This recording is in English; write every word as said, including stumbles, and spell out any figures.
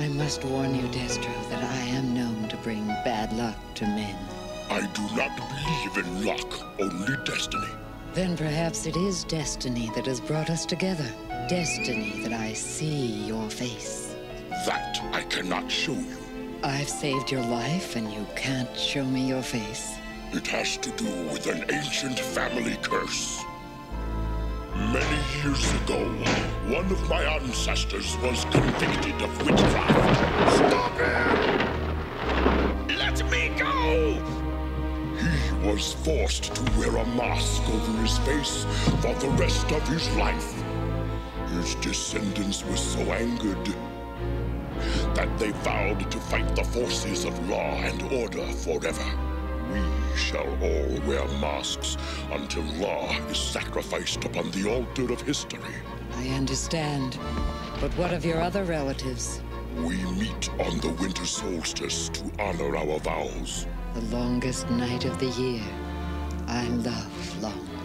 I must warn you, Destro, that I am known to bring bad luck to men. I do not believe in luck, only destiny. Then perhaps it is destiny that has brought us together. Destiny that I see your face. That I cannot show you. I've saved your life and you can't show me your face. It has to do with an ancient family curse. Many years ago, one of my ancestors was convicted of witchcraft. Stop him! Let me go! He was forced to wear a mask over his face for the rest of his life. His descendants were so angered that they vowed to fight the forces of law and order forever. We shall all wear masks until law is sacrificed upon the altar of history. I understand. But what of your other relatives? We meet on the winter solstice to honor our vows. The longest night of the year. I love long.